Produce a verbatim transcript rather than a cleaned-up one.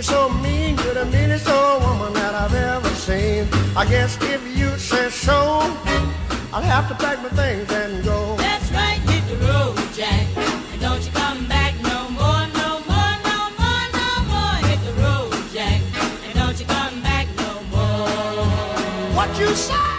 be so mean to the meanest old woman that I've ever seen. I guess if you say so, I'll have to pack my things and go. That's right, hit the road, Jack, and don't you come back no more, no more, no more, no more. Hit the road, Jack, and don't you come back no more. What you say?